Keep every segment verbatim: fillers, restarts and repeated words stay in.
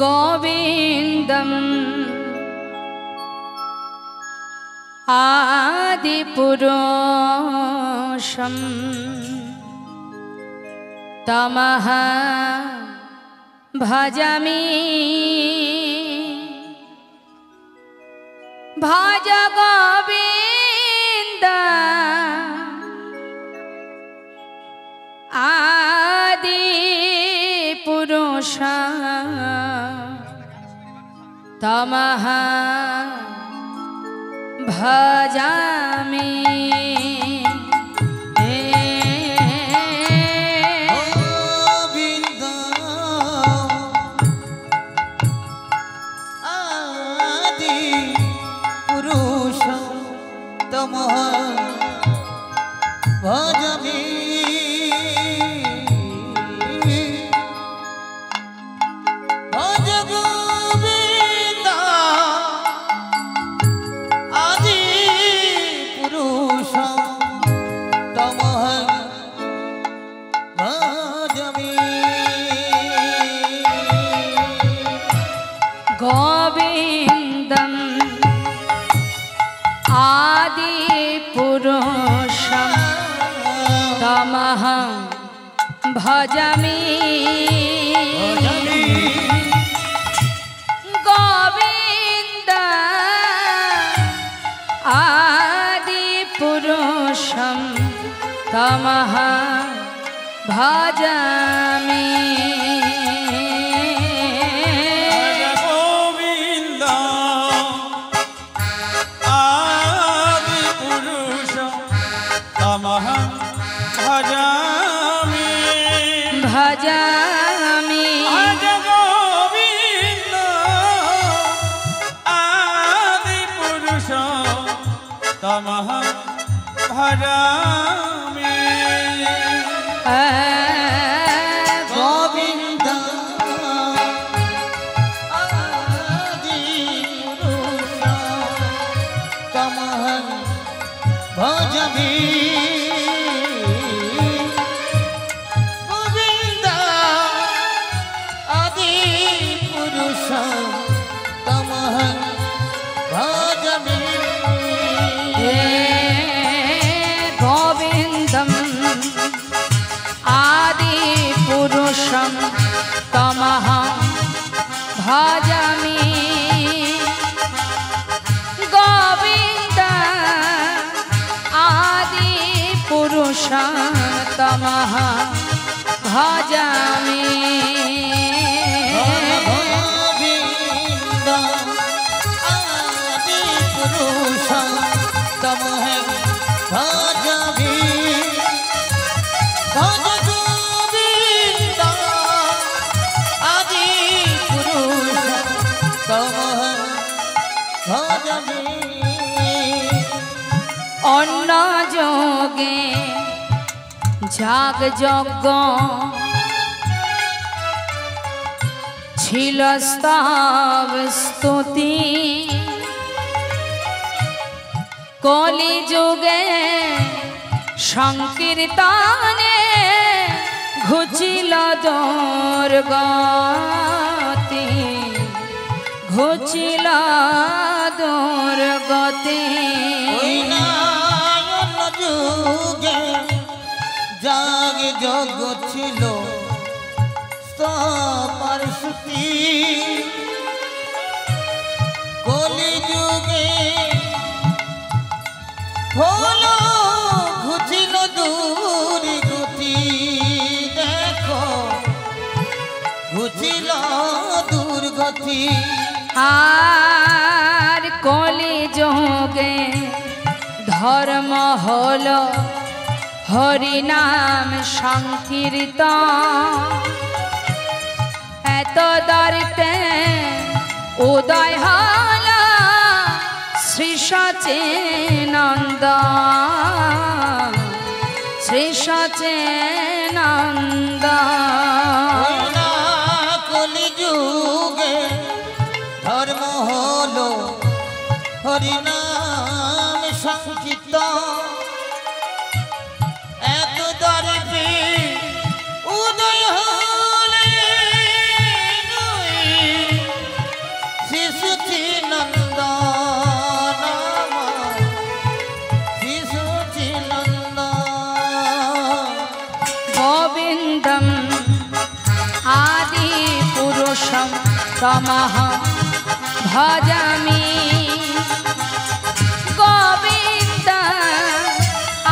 गोविन्दं आदिपुरुषं तमः भजामि भज गोविन्द आदिपुरुषा तमः भजामि भजामि गोविन्द आदिपुरुषं तमः भजामि तमः भजामि गोविन्द आदिपुरुषं तमः भजामि भज गोविन्द आदिपुरुषं तमः भजामि अन्न जोगे जाग यज्ञ छिल स्तव स्तुति कलिजुगे संकीर्तने घुचिल दुर्गति घुचिल दुर्गति जाग जग छिलो सरस्वती कलि जुगे होलो घुचिलो दूर गति देखो घुचिलो दूर गति आर कलि जुगे धर्म होलो हरि नाम संकीर्तन एतदर्थे उदय हलो श्री सच्चिदानंद श्री सच्चिदानंद कलिजुगे धर्म हलो हरि नाम संकीर्तन उदय होले समह भजमी गोविंद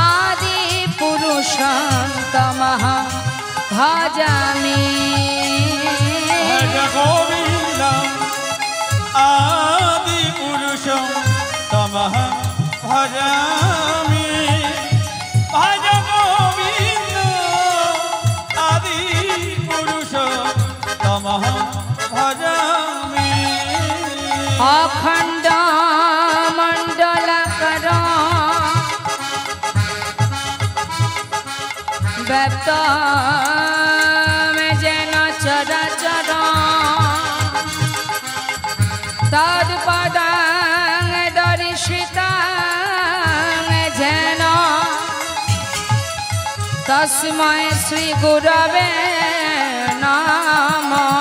आदि पुरुषं समह भजमी गोविंद आदि पुरुषं समह भजमी भज गोविंद आदि पुरुषं समह भजमी अखंड मंडल कर व्याप्त में जन चराचर तत्पद दर्शिता में जन तस्मै श्री गुरवे नमः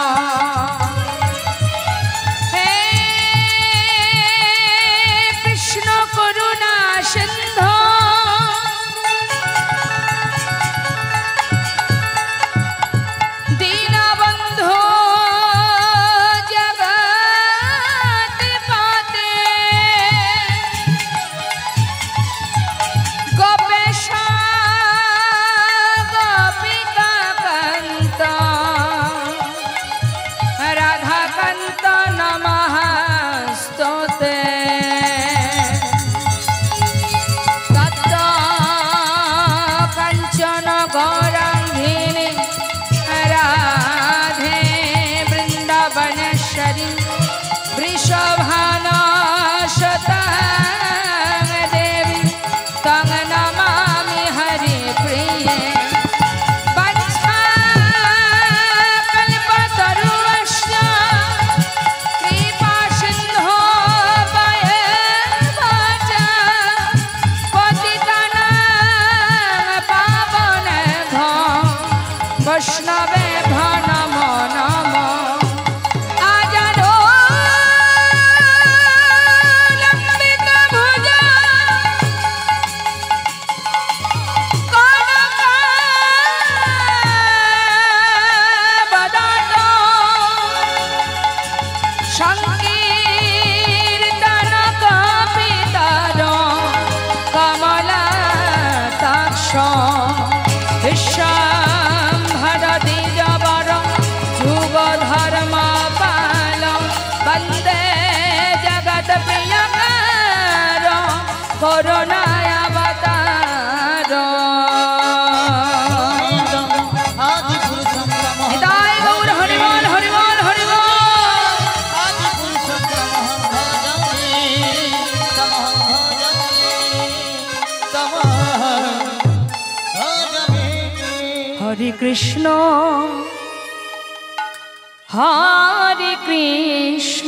हरे कृष्ण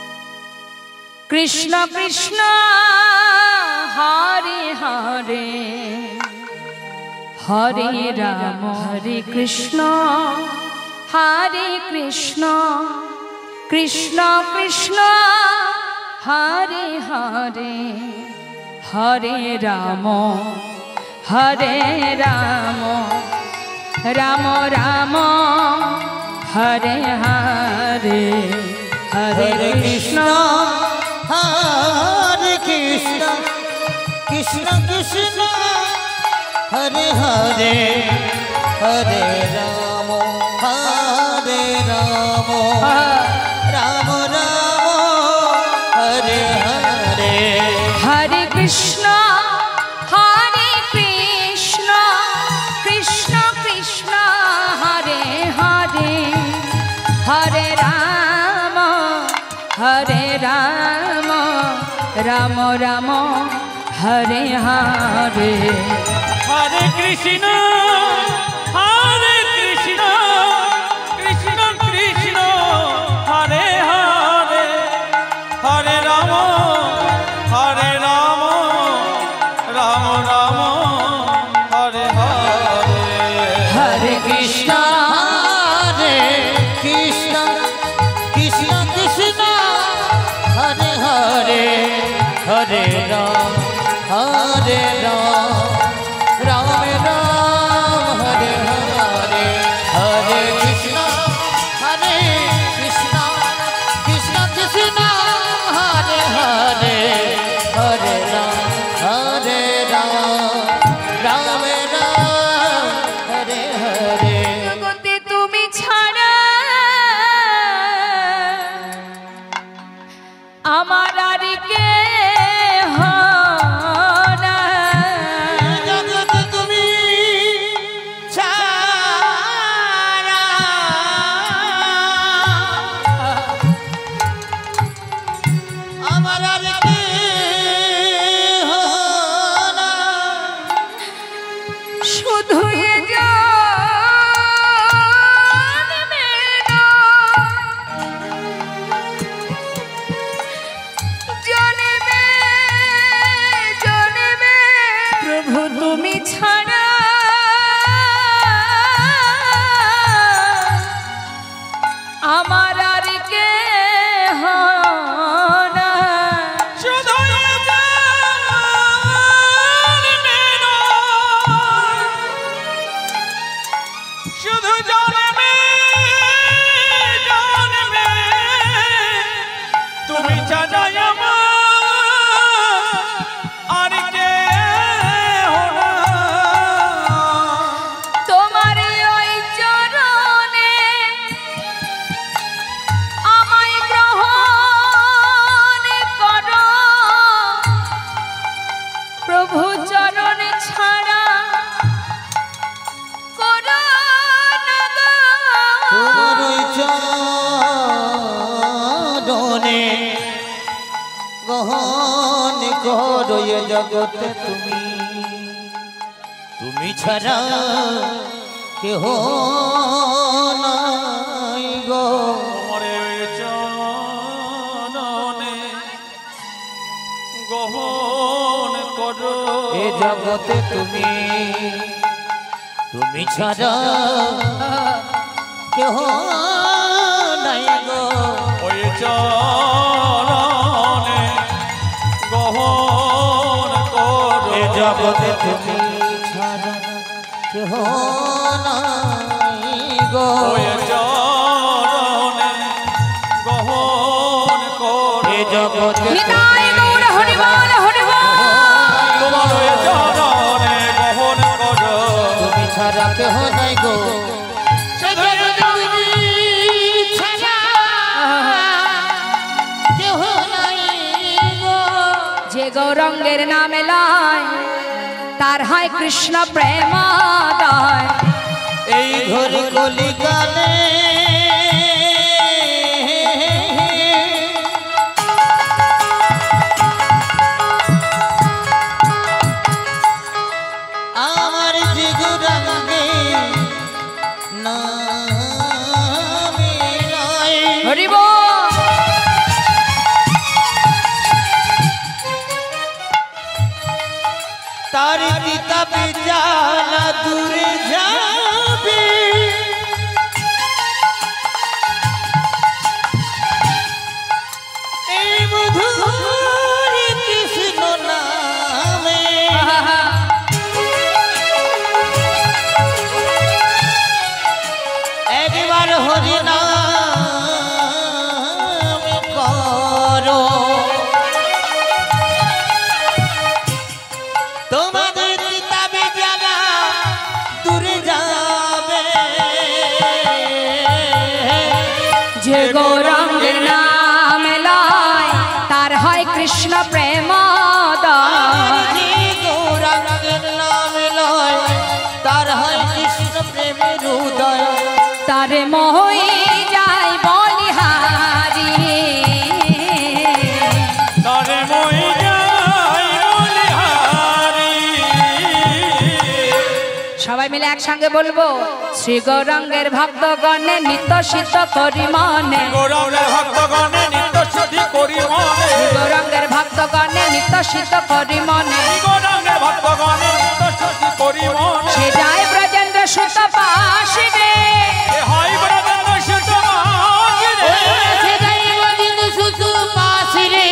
हरे कृष्ण कृष्ण कृष्ण हरे हरे हरे राम हरे कृष्ण हरे कृष्ण कृष्ण कृष्ण हरे हरे हरे राम हरे राम राम राम हरे हरे हरे कृष्ण हरे कृष्ण कृष्ण कृष्ण हरे हरे हरे राम हरे राम राम राम हरे हरे हरे कृष्ण राम राम हरे हरे हरे कृष्ण हरे कृष्ण कृष्ण कृष्ण हरे हरे हरे राम हरे राम राम राम हरे हरे हरे कृष्ण हरे कृष्ण कृष्ण कृष्ण हरे हरे हरे राम हरे राम राम राम हरे हरे हरे कृष्ण हरे जगते तुमी तुमी छाड़ा के हो नाई गो मोरे चरणों गहन करो ए जगते तुमी तुमी छाड़ा के हो नाई गो ओए चरणों गहन जगते तुमी छाड़ा केहो नाई गो चरण गहन करे जगते निताई गौर हरि बोल हरि बोल तुम्हारो चरण गहन करे तुमी छाड़ा केहो नाई गो जगते तुमी छाड़ा केहो नाई गो जे गौरंगेर नामे लाय तार हाय कृष्ण प्रेमा दाय एई घोर कलिकाले आमार जिगुरांगे नामे लय हरि बोल तारी तबे जाला दूर जाबे ए मधुर कृष्ण नामे एक बार हरि नाम करो कृष्ण प्रेम दाय गौरांगेर नाम लय तार हय कृष्ण प्रेम हृदय तारे मोहि जाय बलिहारी तारे मोहि जाय बलिहारी सबाई मिले एक संगे बोलबो श्री गौरांगेर भक्तगण नित्य सिद्ध करि माने गौरांगेर भक्तगण नित्य सिद्ध करि माने गौरांगेर भक्तगण नित्य सिद्ध करि माने गौरांगेर भक्तगण नित्य सिद्ध करि माने से जाय ब्रजेंद्र सुत पाशे रे हे हाय ब्रजेंद्र सुत पाशे रे से जाय ब्रजेंद्र सुत पाशे रे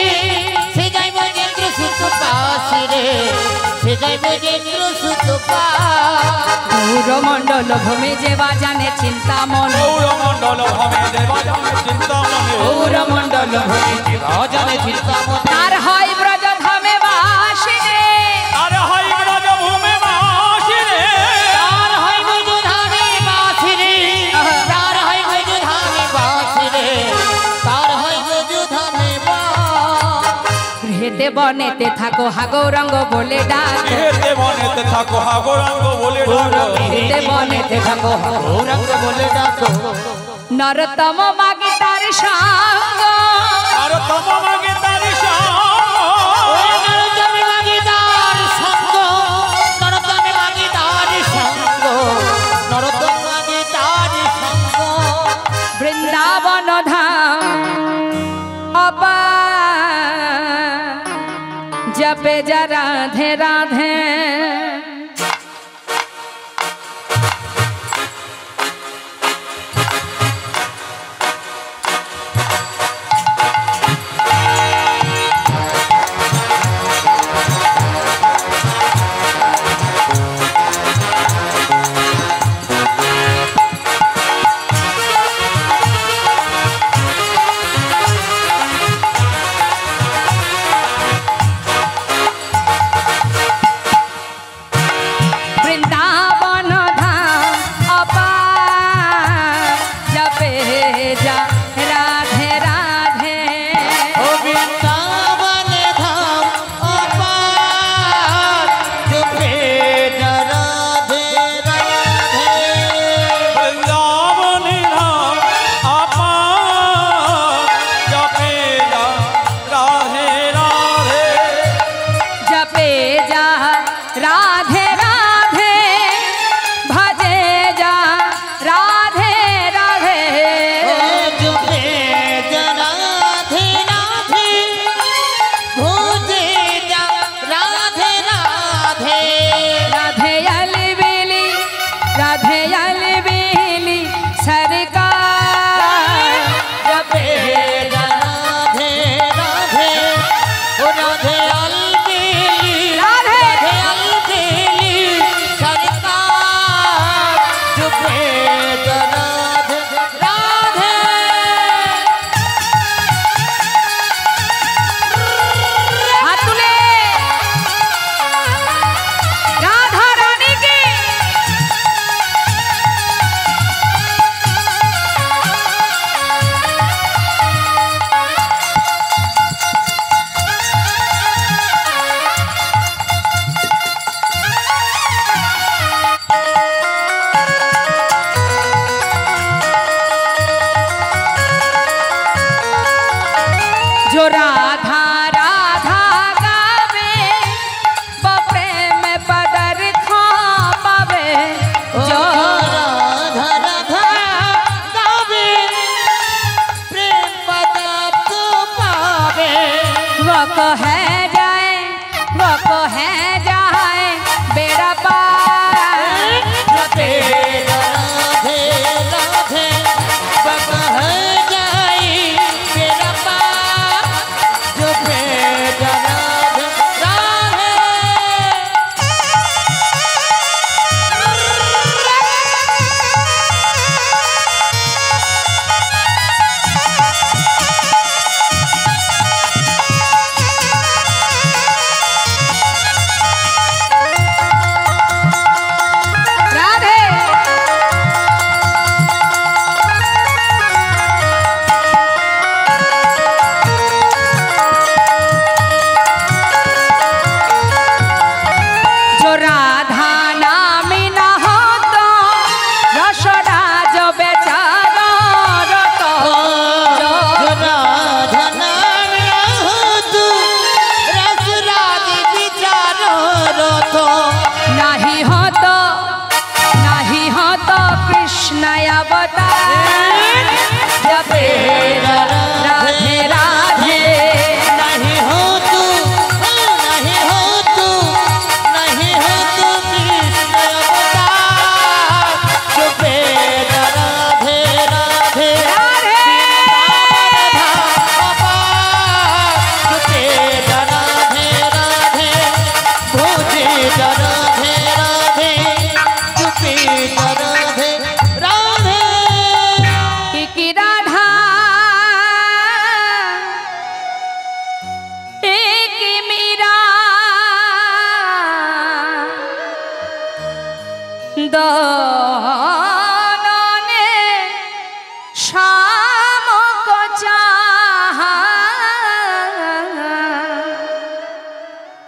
से जाय ब्रजेंद्र सुत पाशे रे से जाय ब्रजेंद्र सुत पाशे गौरमंडल भूमि जेवा जाने चिंता मन गौरमंडल भूमि जेवा जाने चिंता मन गौरमंडल भूमि जेवा जाने चिंता मन तार हाय ब्रज धामे वासी रे तार हाय ब्रज भूमि वासी रे तार हाय ब्रज धामे वासी रे तार हाय ब्रज धामे वासी रे तार हाय ब्रज धामे वासी हेते बनेते थाको हा गौरंग बोले डाक हेते बनेते थाको हा गौरंग बोले डाक हेते बनेते थाको हा गौरंग बोले डाक नरतम मागे तारे संग नरतम मागे तारे संग ओ नरतम मागे तारे संग नरतम मागे तारे संग नरतम मागे तारे संग वृंदावन धाम अपा जपे जा राधे राधे जो राधा राधा गावे पपे में बदर खो पावे, जो राधा राधा गावे प्रेम बदत पावे। वो को है जाए वो को है जाए बेड़ा पार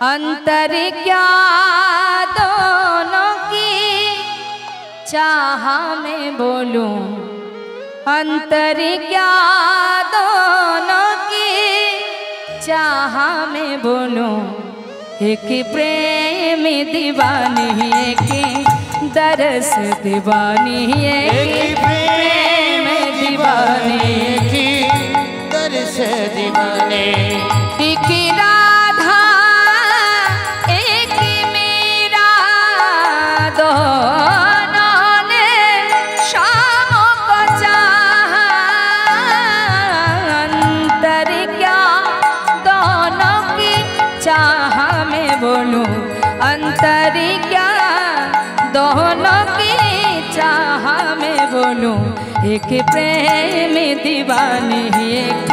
अंतर क्या दोनों की चाह में बोलूं, अंतर क्या दोनों की चाह में बोलूं। एक प्रेम दीवानी एक दरस दीवानी एक प्रेम दीवानी एक दरस दीवानी एक अंतरिया दोनों की चाह में बोलूं। एक प्रेम दीवानी एक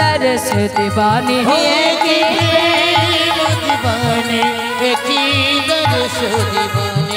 दरस दीवानी एक प्रेम दीवानी एक दरस दीवानी।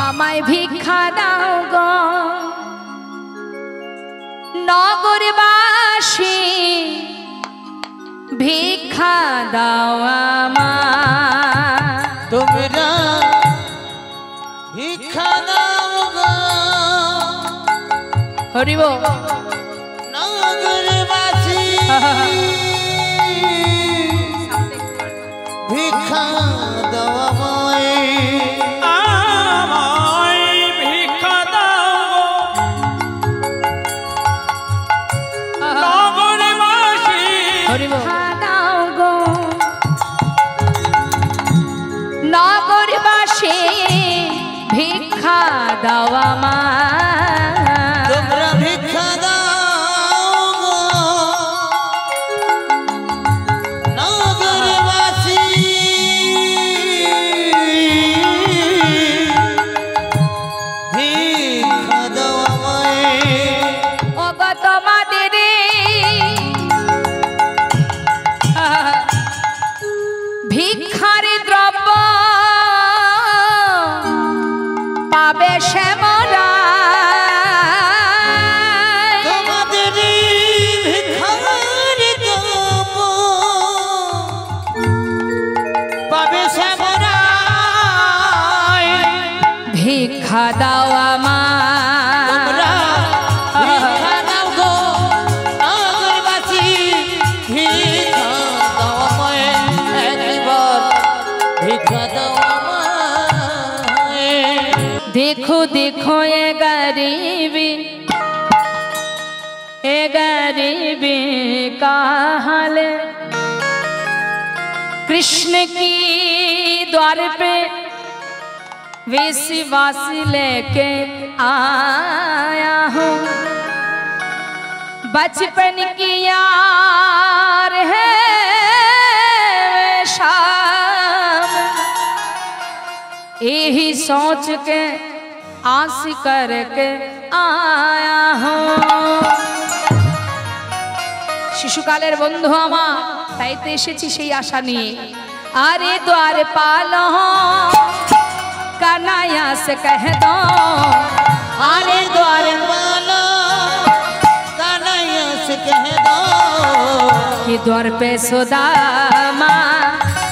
आमाय भिक्षा दाओ गो नगरवासी भिक्षा दाओ आमाय तुमरा भिक्षा दाओ गो हरि बोल नगरवासी भिक्षा दाओ आमाय आमाय भिक्षा दाओ दवा तोरा भिक्षा नगरवासी भिक्षा दवा तमा दीदी भिक्षारी द्रव्य भिक्षा दावा देखो देखो ये गरीबी ये गरीबी का हाल कृष्ण की द्वार पे विश्वास लेके आया हूँ। बचपन की यार है शाम यही सोच के आस करके आया हूँ। शिशुकालेर बंधु आमार ताइते एसेछि सेई आशा निये आरे द्वारपाल कान्हाइया से कह दो आरे द्वारपाल कान्हाइया से कह दो कि द्वार पे सुदामा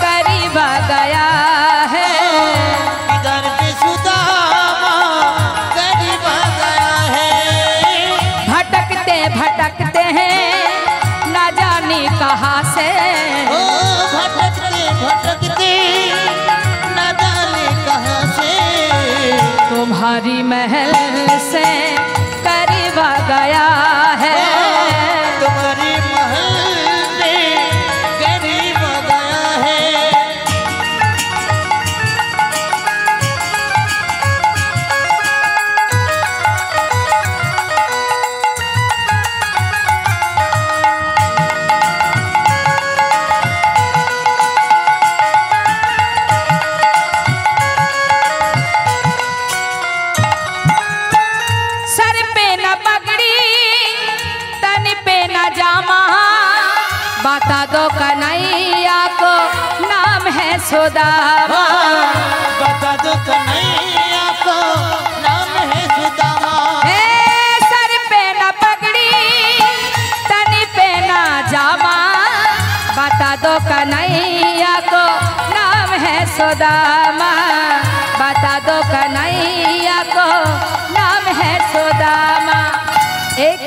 करीब गया है द्वार पे सुदामा करीब गया है भटकते भटकते हैं ना जाने कहाँ से ओ भटकते भटकते ना जाने कहाँ से तुम्हारी महल से करीब गया है तुम्हारी महल से करीब गया है। बता दो कन्हैया को नाम है सुदामा बता दो कन्हैया को नाम है सुदामा हे सर पे न पगड़ी तनी पे न जामा बता दो कन्हैया को नाम है सुदामा बता दो कन्हैया को नाम है सुदामा। एक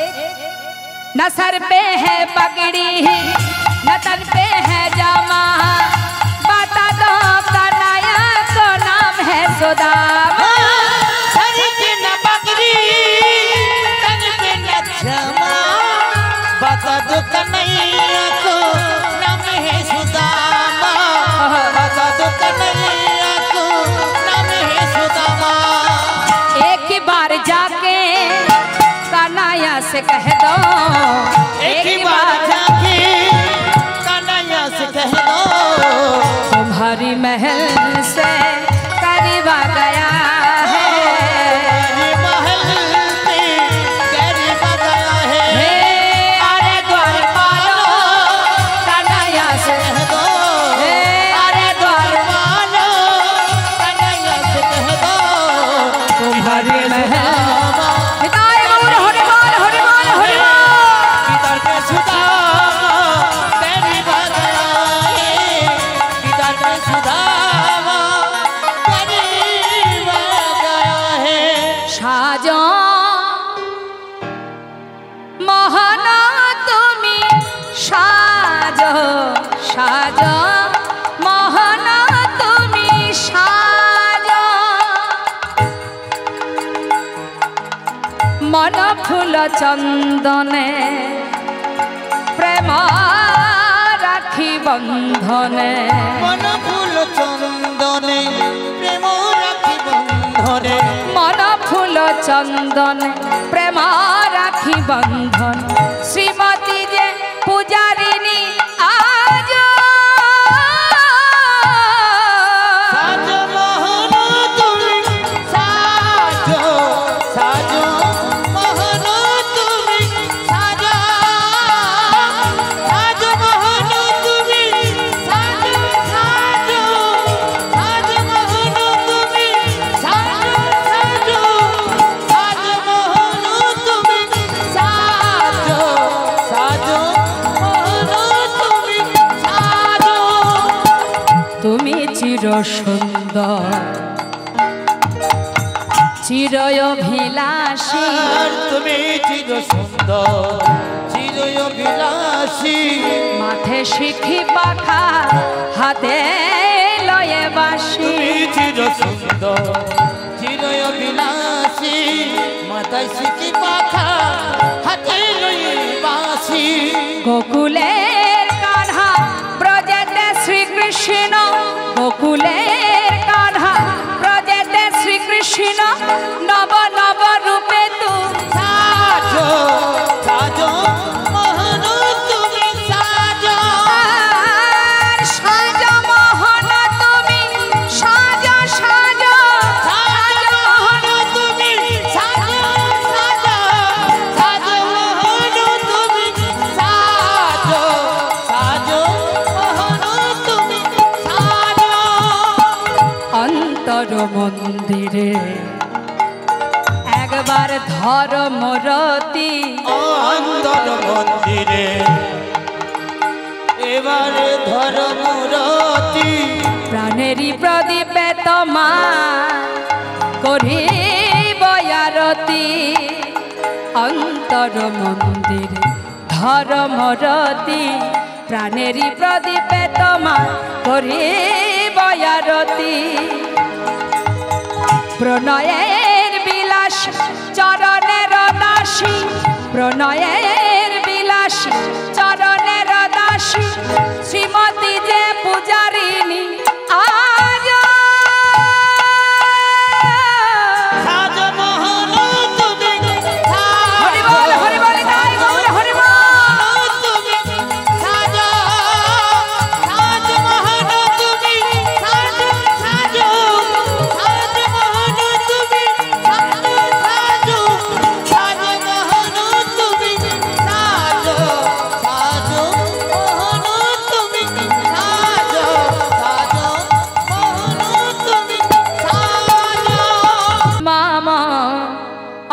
न सर पे है पगड़ी न तन पे है जामा बता दो कन्हैया को नाम है सुदामा सर पे न पगड़ी तन पे न जामा बता दो कन्हैया को नाम है सुदामा बता दो कन्हैया को नाम है सुदामा। एक बार जाके कन्हैया से कह दो एक ही बार जाके कन्हैया से कह दो तुम्हारी महल से करीब गया है तुम्हारी महल से करीब गया है अरे द्वारपालो कन्हैया से कह दो अरे द्वारपालो कन्हैया से कह दो तुम्हारी महल साजो मोहना तुमी साजो मन फूल चंदने प्रेम राखी बंधने मन फूल चंदने प्रेम राखी बंधने मन फूल चंदन प्रेमा राखी बंधन श्रीमती जे पुजारिणी आज साजो मोहन तुमी साजो साजो मोहन तुमी साजो साजो मोहन तुमी साजो साजो साजो मोहन तुमी साजो साजो साजो मोहन तुमी साजो साजो मोहन तुमी साजो तुमी चिर सुंदर चिरभिलाषी तुमी चिर सुंदर चिरभिलाषी माथे शिखी पाखा हाथे लये बाशी चिर सुंदर चिरभिलाषी माथे शिखी पाखा हाथे लये बाशी गोकुले कान्हा ब्रजेते श्रीकृष्ण गोकुले कान्हा ब्रजेते श्रीकृष्ण नव नव रूपे तू साजो साजो मोहन तुमी साजो साजो मोहन तुमी साजो साजो साजो मोहन तुमी साजो साजो साजो मोहन तुमी साजो साजो मोहन तुमी साजो अंतर मंदिरे बार धर मोरती अंदर मंदिरे एबारे धर मोरती प्राणेरी प्रदीपे तमा करिब आरती अंतर मंदिरे धर मोरती प्राणेरी प्रदीपे तमा करिब आरती प्रणये चरणेर दासी प्रणयेर बिलासी चरणेर दासी श्रीमती जे पुजारिणी आज साजो मोहन तुमी हरि बोल हरि बोल जय गौर हरि बोल तुमी साजो साजो मोहन तुमी साजो साजो साजो मोहन तुमी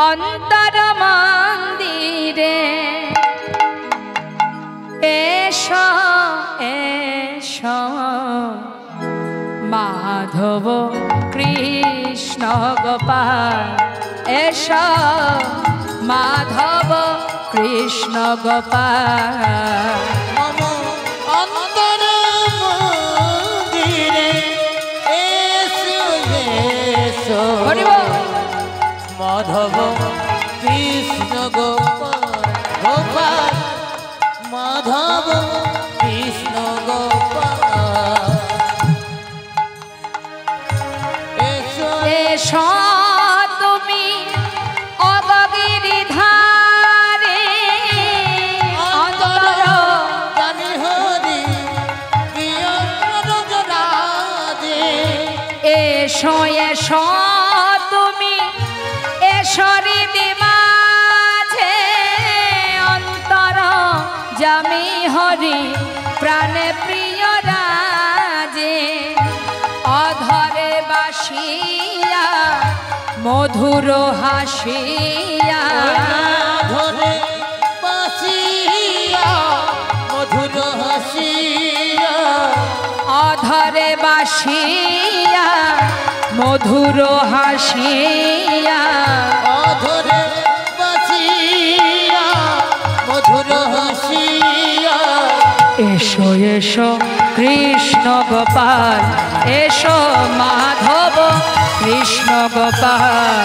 अंतर मंदिरे एशो एशो माधव कृष्ण गोपाल एशो माधव कृष्ण गोपाल अंतर मंदिरे एशो एशो माधव कृष्ण गोपाल गोपाल माधव कृष्ण गोपाल एशो तुमी अवगिरिधारी अंतर जानी हरि प्रिय रजराजे एशो एशो हरि प्राण प्रिय राजे अधरे बासिया मधुर हासिया अधरे बासिया मधुर हासिया अधरे बासिया मधुर हासिया अधरे बासिया मधुर हासिया एशो एशो कृष्ण गोपाल एशो माधव कृष्ण गोपाल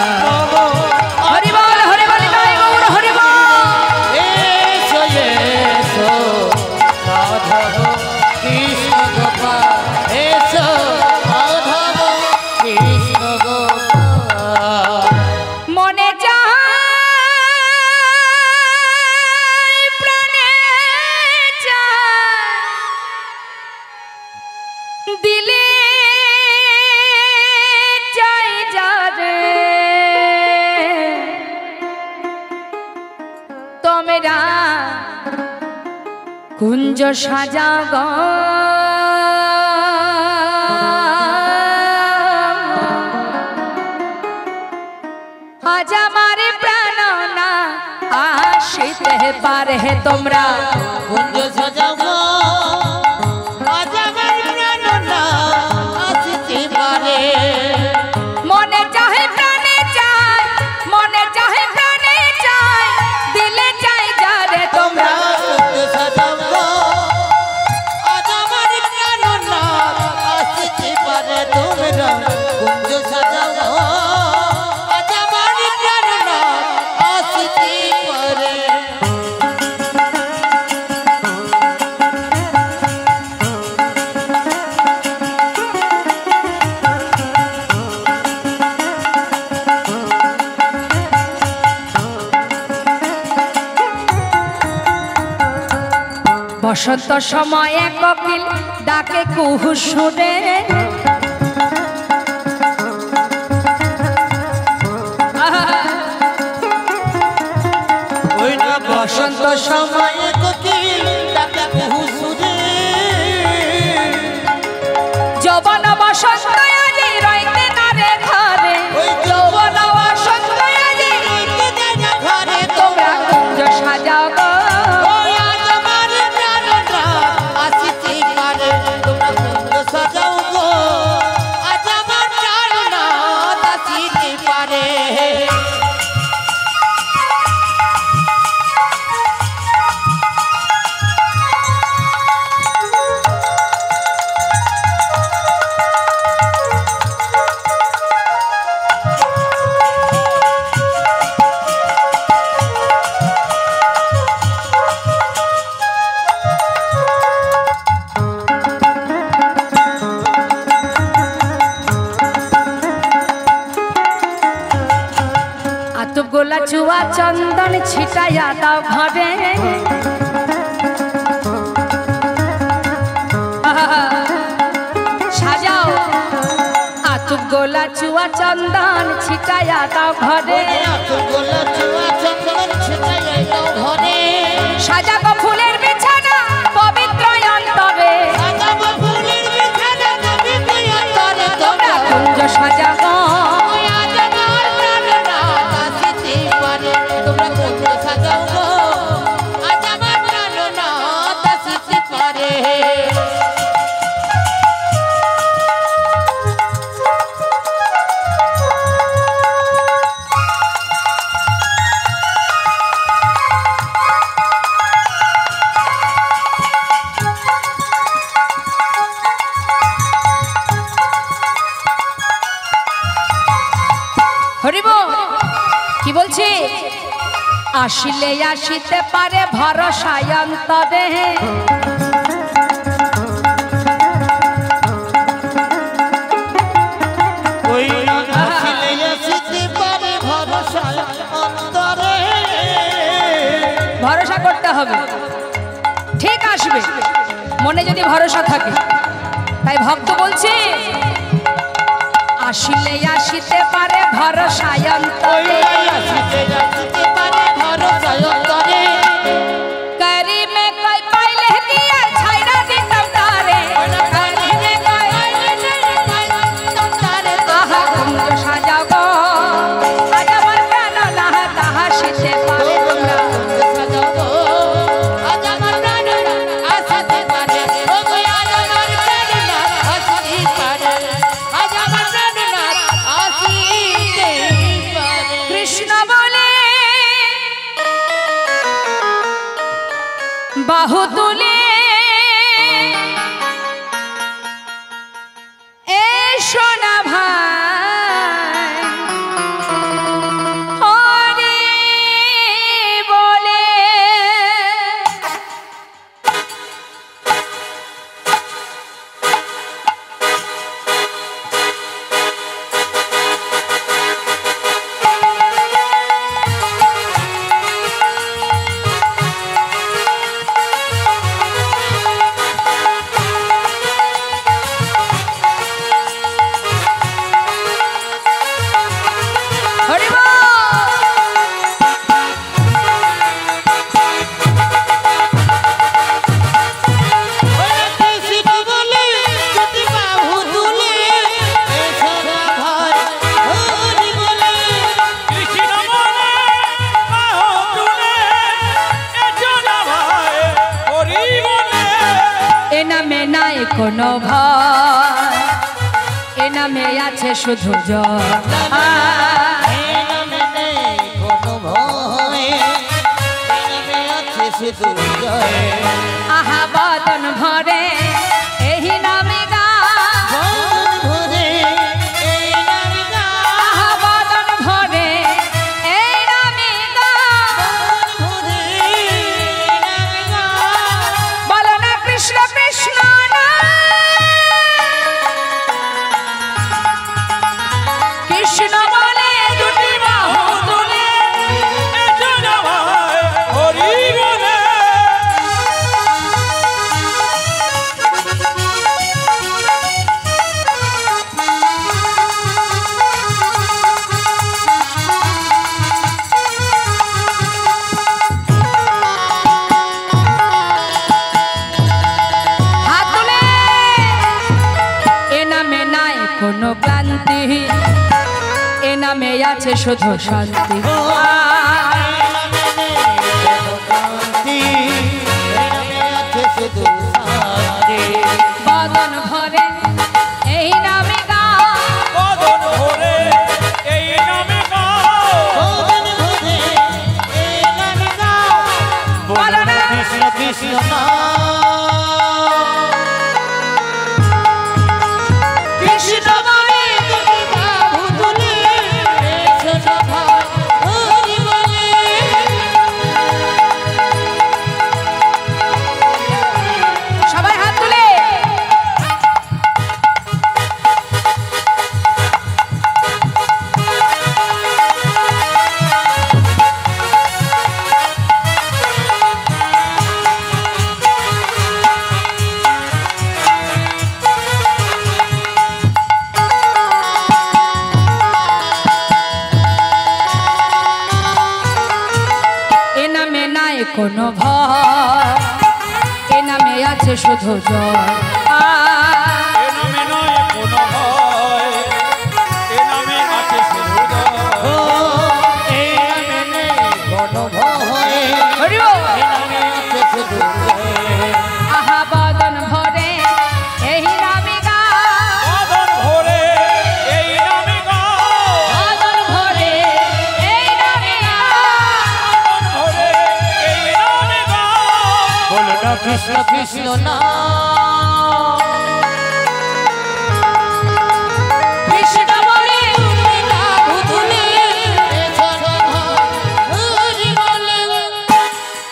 हरि बोल हरि बोल जय गौर हरि बोल एशो एशो माधव कृष्ण गोपाल एशो माधव कृष्ण गोपाल कुंज सजाग आज हमारे प्राण ना आशिते पारे है तुमरा कुंज सजाग आज हमारे प्राण ना आशिते पारे मन चाहे प्राणे चाय मन चाहे प्राणे चाय दिले चाय जा रे तुमरा बसंत समय कपिल डाके कुहुसुरे बसंत समय कपिल डाके कुहुसुरे जवन बसंत आजी रईते ना रे घरे जवन बसंत आजी रईते ना घरे तोमरा कुंज सजाओ गोला चुआ चंदन छिटाया दाव घरे सजाओ आतु गोला चुआ चंदन छिटाया दाव घरे आतु गोला चुआ चंदन छिटाया दाव घरे सजा को फूलेर बिछाना पवित्र अंतरे सजा को फूलेर बिछाना पवित्र अंतरे तोमरा कुंज सजाओ आशिले आशिते पारे भरोसाय अंतरे भरोसा करते हबे ठीक आसबे मने यदि भरोसा थाके ताई भक्त बोलछे आशिले आशिते पारे भरोसाय अंतरे बाहु तुले ए सोना भाई हरि बोले कोनो भय ए नामे आछे शुधु जय ए नामे नेई कोनो भय ए नामे आछे शुधु जय आहा बदन भरे एही नामे गा बदन भरे एही नामे गा आहा बदन भरे एही नामे गा बदन भरे एही नामे गा बोलो ना कृष्ण कृष्ण शुद्ध शांति बदन भरे एही नामे गा बदन भरे एही नामे गा बदन भरे एही नामे गा बोलो ना कृष्ण कृष्ण कोनो भय ए नामे आछे शुद्ध जय ए नामे नय कोनो भय ए नामे आछे शुद्ध जय ए नामे नय कोनो भय हरि ओ ए नामे आछे शुद्ध जय आहा बदन भरे एही नामे गा बदन भरे एही नामे गा बदन भरे एही नामे गा बदन भरे बोलो ना कृष्ण कृष्ण ना कृष्ण बोले ना भूतले हरि बोले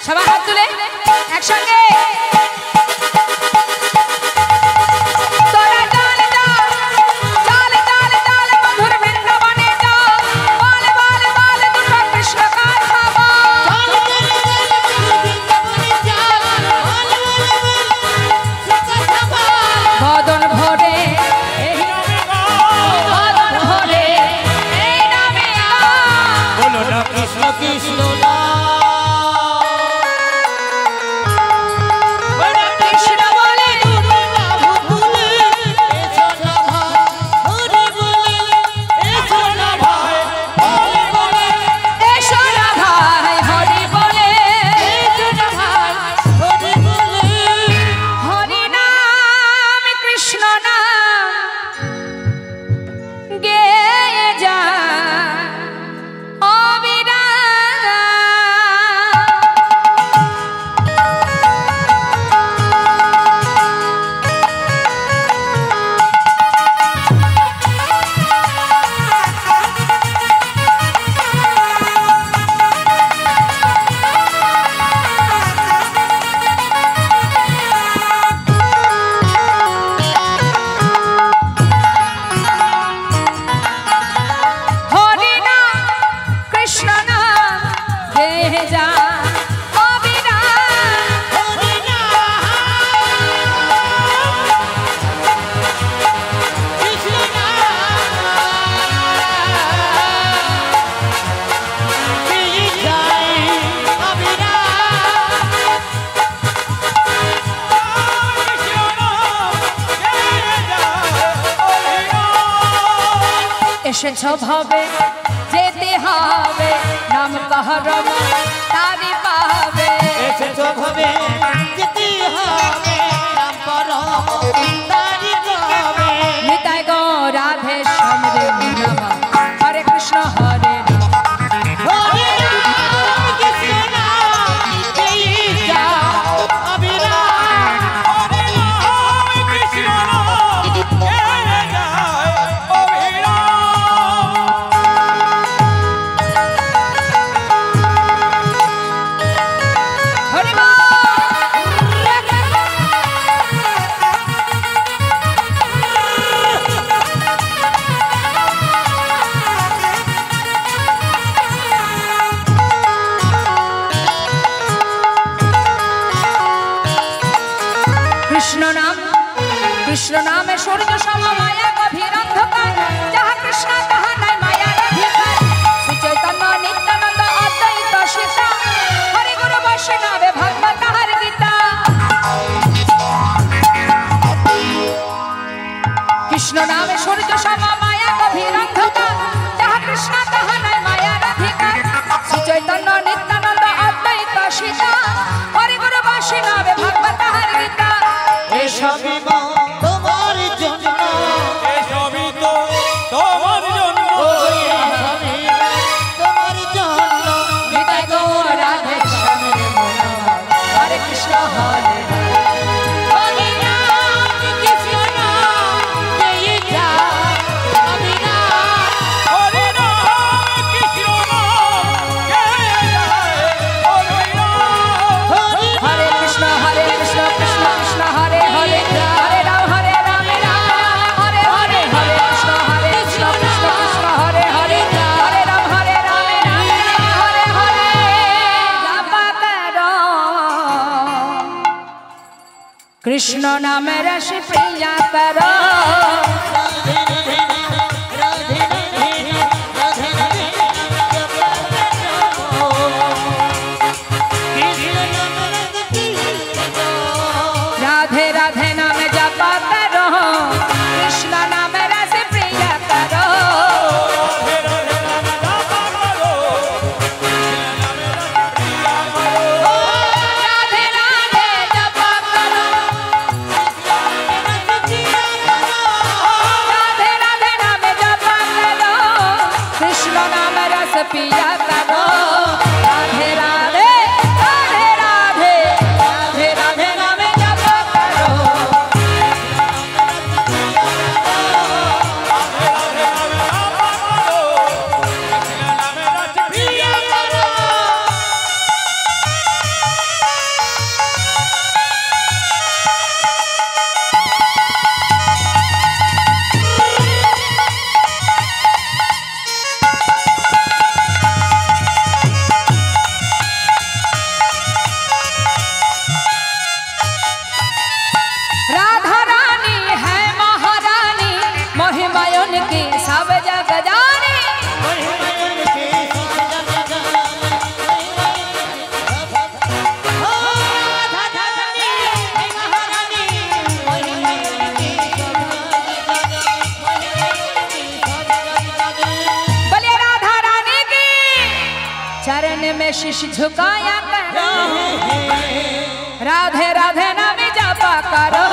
सबा हाथ तुले एक संगे भावे जेते हावे नाम कहरम तारी पावे ऐसे तो भावे जेते हावे नाम कहरम सूर्य सम माया गभीर अंधकार जहाँ कृष्ण तहाँ नहीं माया अधिकार श्री चैतन्य नित्यानंद अद्वैत शिष्य हरि गुरु वैष्णव भगवत हरि गीता कृष्ण नाम सूर्य सम माया गभीर अंधकार जहाँ कृष्ण तहाँ नहीं माया अधिकार श्री चैतन्य नित्यानंद अद्वैत शिष्य हरि गुरु वैष्णव भगवत हरि गीता कृष्ण नाम रस प्रिया करो राधे राधे नाम जपा करो कृष्ण नाम रस प्रिया करो झुकाया करो राधे राधे नाम जपा करो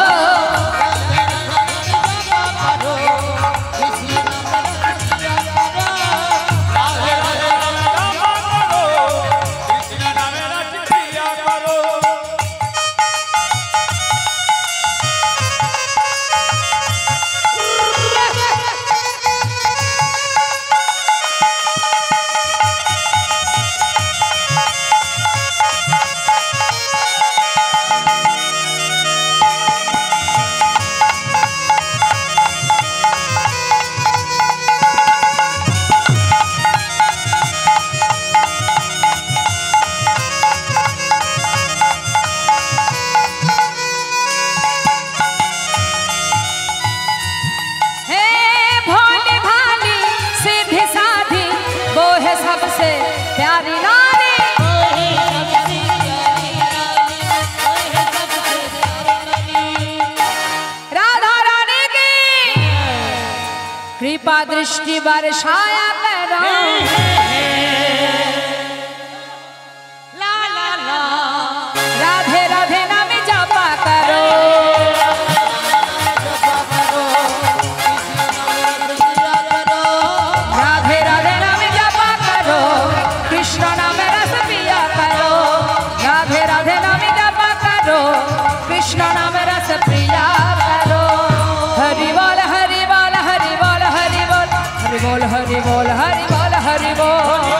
दृष्टि बरसाया करो ला ला ला राधे राधे नाम जपा करो राधे राधे नाम जपा करो कृष्ण नाम रस पिया करो राधे राधे नाम जपा करो कृष्ण नाम रस प्रिया करो हरि बोल हरि बोल हरि बोल हरि बोल हरि बोल हरि बोल हरि बोल।